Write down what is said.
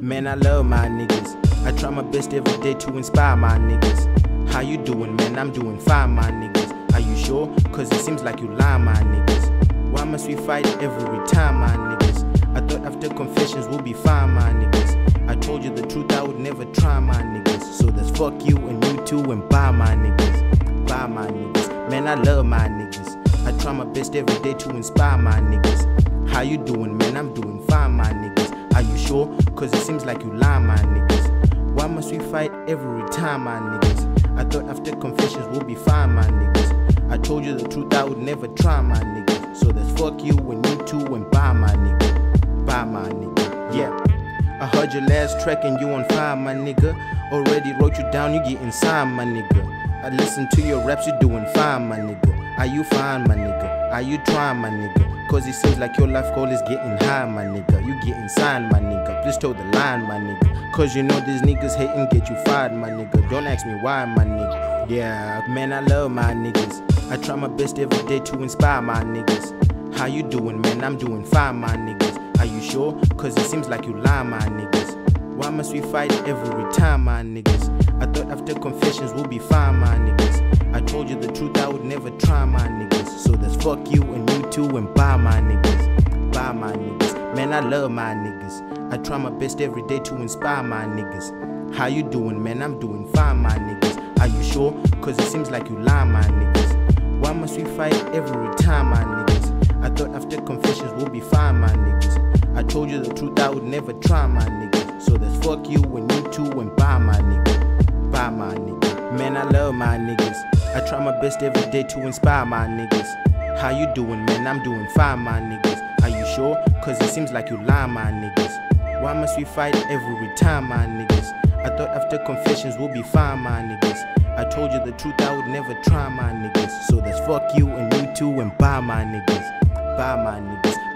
Man, I love my niggas. I try my best every day to inspire my niggas. How you doing, man? I'm doing fine, my niggas. Are you sure? Cause it seems like you lie, my niggas. Why must we fight every time, my niggas? I thought after confessions we'll be fine, my niggas. I told you the truth, I would never try, my niggas. So that's fuck you and you too and bye, my niggas. Bye, my niggas. Man, I love my niggas. I try my best every day to inspire my niggas. How you doing, man? I'm doing fine, my niggas. Are you sure? Cause it seems like you lie, my niggas. Why must we fight every time, my niggas? I thought after confessions we'll be fine, my niggas. I told you the truth, I would never try, my niggas. So that's fuck you and you too and bye, my nigga. Bye, my nigga. Yeah. I heard your last track and you on fire, my nigga. Already wrote you down, you get inside, my nigga. I listen to your raps, you doing fine, my nigga. Are you fine, my nigga? Are you trying, my nigga? Cause it seems like your life goal is getting high, my nigga. You getting signed, my nigga. Please toe the line, my nigga. Cause you know these niggas hatin' get you fired, my nigga. Don't ask me why, my nigga. Yeah, man, I love my niggas. I try my best every day to inspire my niggas. How you doing, man? I'm doing fine, my niggas. Are you sure? Cause it seems like you lie, my niggas. Why must we fight every time, my niggas? I thought after confessions we'll be fine, my niggas. I told you the truth, I would never try, my niggas. So that's fuck you and you too and bye, my niggas. Bye, my niggas. Man, I love my niggas. I try my best every day to inspire my niggas. How you doing, man? I'm doing fine, my niggas. Are you sure? Cause it seems like you lie, my niggas. Why must we fight every time, my niggas? I thought after confessions we'll be fine, my niggas. I told you the truth, I would never try, my niggas. So that's fuck you and you too and bye, my nigga. Bye, my nigga. Man, I love my niggas. I try my best every day to inspire my niggas. How you doing, man? I'm doing fine, my niggas. Are you sure? Cause it seems like you lie, my niggas. Why must we fight every time, my niggas? I thought after confessions we'll be fine, my niggas. I told you the truth, I would never try, my niggas. So that's fuck you and you too and bye, my niggas. Bye, my niggas.